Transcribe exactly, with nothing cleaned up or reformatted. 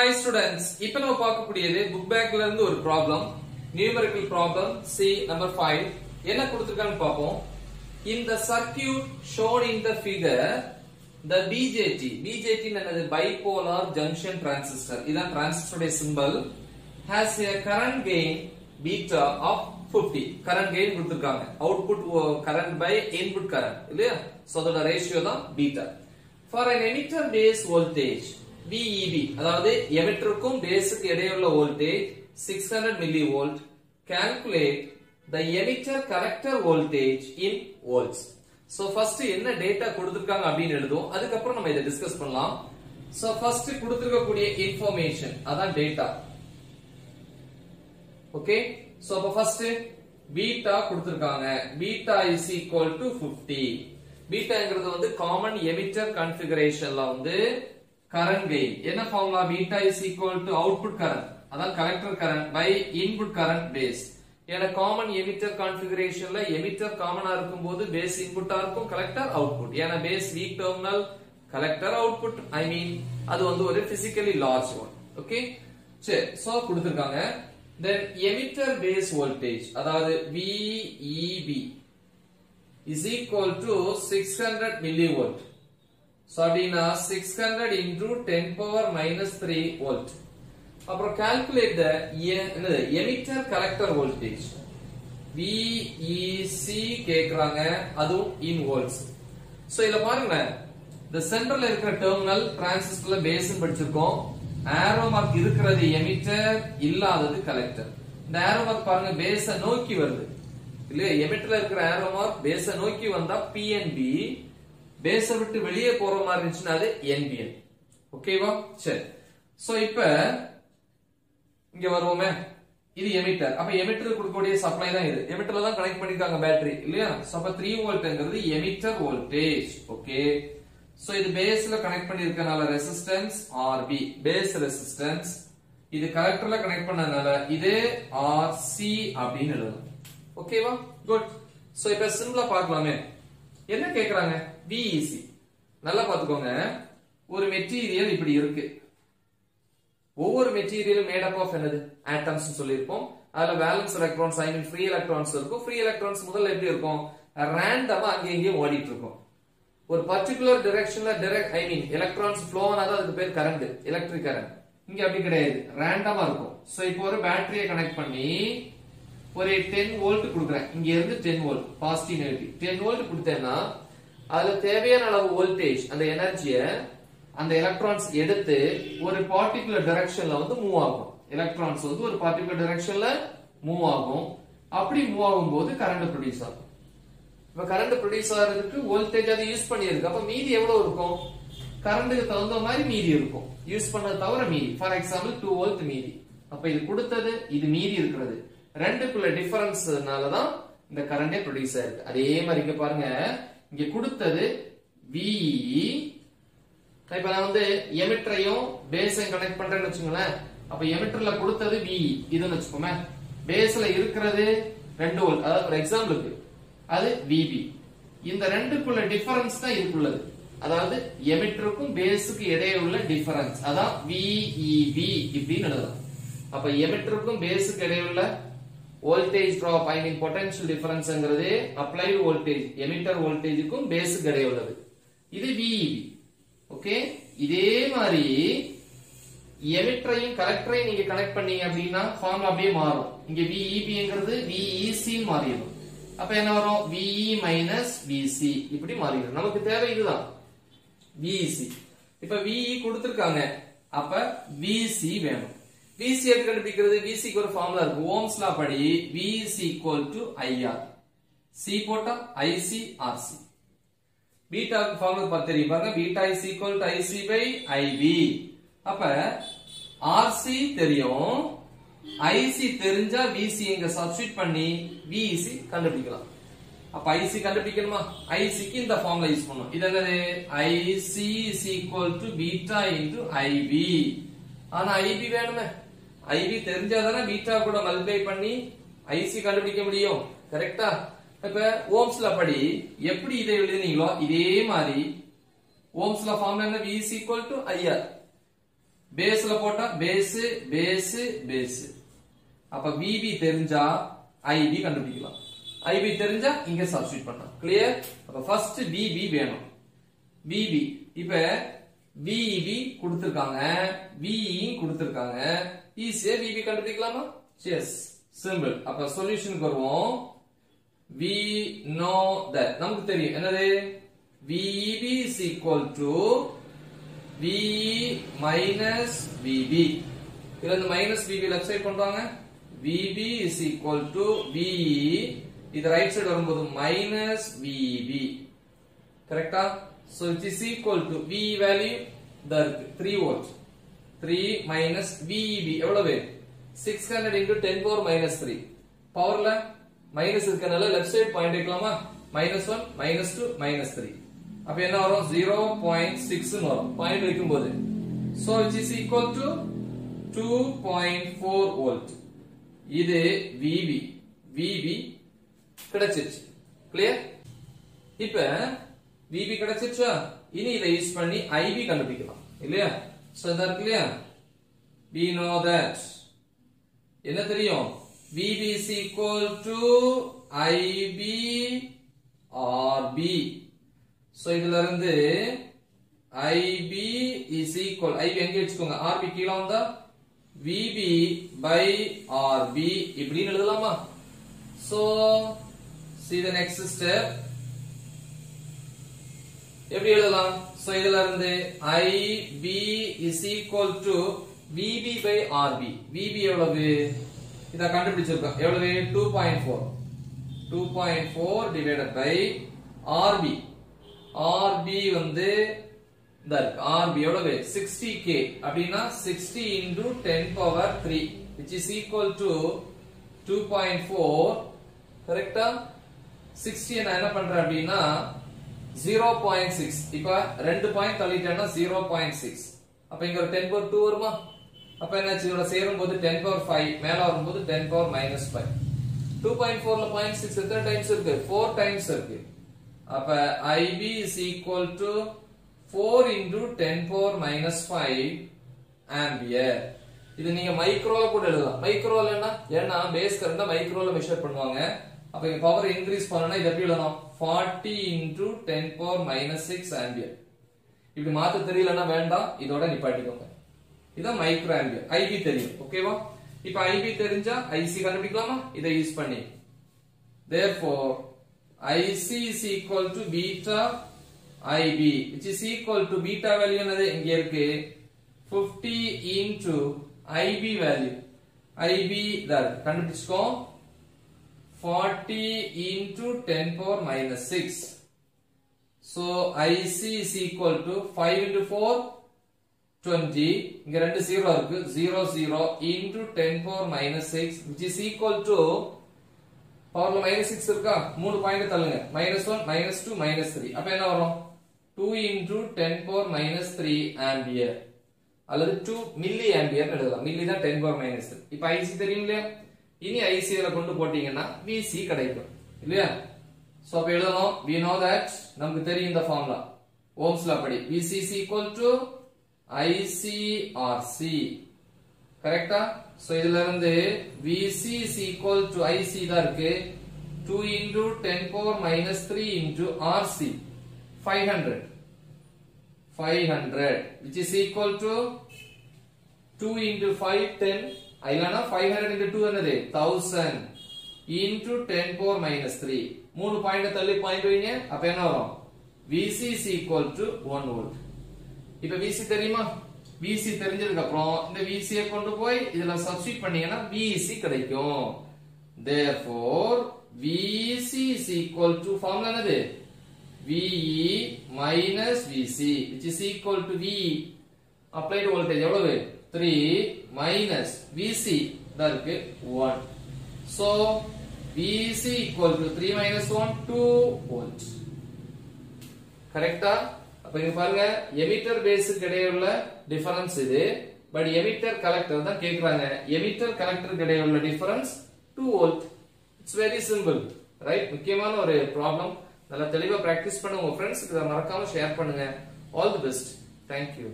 Hi students, now we will see the book bag problem, numerical problem C number five. What is in the circuit shown in the figure, the B J T, B J T is bipolar junction transistor, this transistor symbol has a current gain beta of fifty. Current gain output current by input current. So the ratio is beta. For an emitter base voltage, V E B, that is emitter cum base voltage six hundred millivolt, calculate the emitter collector voltage in volts. So first enna data koduthirukanga appdi edudom adukapra nama idha discuss pannalam. So first koduthirukkudiya information adha data. Okay, so appo first beta koduthirukanga, beta is equal to fifty. Beta engradhu vandu common emitter configuration la vandu current gain enna formula, beta is equal to output current, adha collector current by input current base. In a common emitter configuration, emitter common arkum base input arkum collector output. In a base weak terminal collector output, I mean, that is physically large one. Okay? So, then emitter base voltage, that is V E B, is equal to six hundred millivolt. So, six hundred into ten power minus three volt. Now calculate the emitter collector voltage. V E C is in volts. So, the central terminal transistor base is arrow mark emitter is collector. The arrow mark base is no key. Emitter arrow mark base is no key. P N B base is N B N. Okay, so now இங்க வருவோமே இது emitter அப்ப emitter கொடுக்கக்கூடிய supply தான் இது எமிட்டர்ல தான் connect பண்ணிருக்காங்க battery இல்லையா so அப்ப three வோல்ட்ங்கிறது எமிட்டர் வோல்டேஜ் ஓகே சோ இது பேஸ்ல கனெக்ட் பண்ணிருக்கனால resistance R B base resistance இது கலெக்டர்ல கனெக்ட் பண்ணனால இது R C அப்படினு எழுதலாம் ஓகேவா குட் சோ இப்ப சிம்பிளா பார்க்கலாமே என்ன கேக்குறாங்க V E C நல்லா பாத்துக்கோங்க ஒரு மெட்டீரியல் இப்படி இருக்கு Over material made up of another atoms. Valence electrons, I mean free electrons. Free electrons are random. One particular direction, direct, I mean electrons flow on current, electric current. Random. So, if you battery connect ten volt, ten volt, positive negative. ten volt, that is voltage and the energy. And the electrons eduthu one particular direction la move agum. Electrons vandu one particular direction la move agum. Appadi move agumbodhu current produce agum. If current produce agiradhukku voltage adu use pannirukku. Appo meedi evlo irukum? Current ku thavandha mari meedi irukum. Use pannadha thavara meedi. For example two volt meedi. Appo idu kuduthathu idu meedi irukkirathu. Rendukulla difference nala dhaan inda current e produce aagudhu. Adhe mari inga paarenga inga kuduthathu V E E If you have an emitter and base, you can connect emitter V E. This base is two volt. For example, that is V B. This difference is different. That is emitter and base difference. That is V E B. Now, emitter and base voltage drop, I mean potential difference, applied voltage, emitter voltage and base. This is V E B. Okay, this is the emitter and collector. You connect the formula B. V E B and V E C. Then V E minus V C. This is the V E C. Now V E is the V C. V C is the formula. Ohm's law. V is equal to I R. C pota I C R C. Beta formula beta is equal to I C by I B. Appa R C theriyum, I C therinja V C inga substitute panni V E C kandupidikalam. Appa I C kandupidikanuma, I C ki indha formula use pannum. Idanade I C is equal to beta into I B. Ana I B venume, I B therinja dana beta kuda multiply panni I C kandupidikka mudiyum. Correct ah? Now, Ohm's law, how do you do this? Ohm's law formula is V is equal to I R. பேஸ்ல போட்டா base base base. அப்ப V B தெரிஞ்சா I B கண்டுபிடிக்கலாம். I B தெரிஞ்சா இங்க substitute பண்ணலாம். Clear? அப்ப first V B வேணும். V B இப்ப V E B கொடுத்திருக்காங்க, V E கொடுத்திருக்காங்க. ஈஸியா V B கண்டுபிடிக்கலாமா? Yes, simple. அப்ப சொல்யூஷன் வருவோம். We know that நமக்கு தெரியும் என்னது V E B is equal to V E minus V B. இதில் minus V B left side பண்ணுவாங்க. V B is equal to V E. இது right side வரும்போது minus V B. கரெக்டா? So it is equal to V value three volt. three minus V E B. எவ்வளவு? six hundred into ten power minus three. Powerல minus இருக்கனால left side point எடுக்கலாமா? minus one, minus two, minus three. அப்ப என்ன வரும்? zero point six வரும். Point வைக்கும்போது so it is equal to two point four volt. இது V B V B கிடைச்சிருச்சு. Clear? இப்ப V B கிடைச்சிருச்சா? இனி இதை யூஸ் பண்ணி I B கண்டுபிடிக்கலாம் இல்லையா? சோ இத கிளியர். We know that என்ன தெரியும்? V B is equal to I B R B. So இதுல இருந்து I B is equal, I B எங்க எடுத்துக்கோங்க, R B கீழ வந்தா V B by R B இப்படி எழுதலாமா? So see the next step எப்படி எழுதலாம்? So இதுல இருந்து I B is equal to V B by R B. V B எவ்வளவு? இத கண்டுபிடிச்சிருக்கோம். எவ்வளவு? two point four. two point four divided by R B. R B வந்து R B எவ்வளவு? sixty K. அப்படினா sixty into ten power three which is equal to two point four. கரெக்ட்டா? sixty என்ன என்ன பண்ற அப்படினா zero point six. இப்ப two point தள்ளிட்டேன்னா zero point six. அப்ப இங்க ஒரு ten power two வருமா? அப்ப என்னாச்சு? இதோட சேரும்போது ten power five, மேல வரும்போது ten power minus five. two point four ல zero point six எத்தனை டைம்ஸ் இருக்கு? four டைம்ஸ் இருக்கு. அப்ப I B is equal to four into ten power minus five ampere. இது நீங்க மைக்ரோல கூட எழுதலாம். மைக்ரோல என்ன? ஏன்னா பேஸ் கரண்ட மைக்ரோல மெஷர் பண்ணுவாங்க. அப்ப இந்த பவர் இன்கிரீஸ் பண்ணனா இத எப்படி எழுதலாம்? forty into ten power minus six ampere. இப்படி மாத்த தெரியலனா வேண்டாம், இதோட நிப்பாட்டிடுங்க. இது மைக்ரோ ஆம்பியர். I B தெரியும். ஓகேவா? இப்போ I B தெரிஞ்சா I C கண்டுபிடிக்கலாமா? இத யூஸ் பண்ணி. Therefore I C is equal to beta I B which is equal to beta value என்னது இங்க இருக்கு? fifty into I B value. I B இத கண்டுபிடிச்சுக்கோம். forty into ten power minus six. So I C is equal to five into four twenty. இங்க ரெண்டு zero இருக்கு. zero zero into ten power minus six which is equal to powerல minus six இருக்கா? மூணு point தள்ளுங்க. minus one, minus two, minus three. அப்ப என்ன வரும்? two into ten power minus three ampere. அல்லது two milli ampere எழுதலாம். Milli தான் ten power minus three. இப்ப I C தெரியும் இல்லையா? இனி I C ல கொண்டு போட்டீங்கன்னா V C கிடைக்கும் இல்லையா? சோ அப்ப எழுதலாம். We know that நமக்கு தெரியும் இந்த ஃபார்முலா. ஓம்ஸ் லா படி V C is equal to I C R C. கரெக்ட்டா? சோ இதுல இருந்து V C is equal to I C தான் இருக்கு. two into ten power minus three into R C five hundred which is equal to two into five ten இல்லனா five hundred into two என்னது? one thousand into ten power minus three. மூணு point தள்ளி point வைங்க. அப்ப என்ன வரும்? V C is equal to one volt. இப்ப V C தெரியுமா? V C தெரிஞ்சதுக்கு அப்புறம் இந்த V C ஐ கொண்டு போய் இதல சப்ஸ்டிட் பண்ணீங்கன்னா V E C கிடைக்கும். Therefore V E C is equal to formula என்னது? V E minus V C which is equal to V E. applied voltage எவ்வளவு? three minus V C that இருக்கு one. So V E C equal to three minus one, two volt. கரெக்ட்டா? அப்ப இங்க பாருங்க, emitter பேஸ்க்கு இடையுள்ள difference இது. But emitter collector தான் கேக்குறாங்க. எமிட்டர் கலெக்டருக்கு இடையுள்ள difference two volt. It's very simple, right? முக்கியமான ஒரு ப்ராப்ளம். நல்லா தெளிவா பிராக்டீஸ் பண்ணுங்க. உங்க फ्रेंड्सக்கு இத மறக்காம ஷேர் பண்ணுங்க. All the best. Thank you.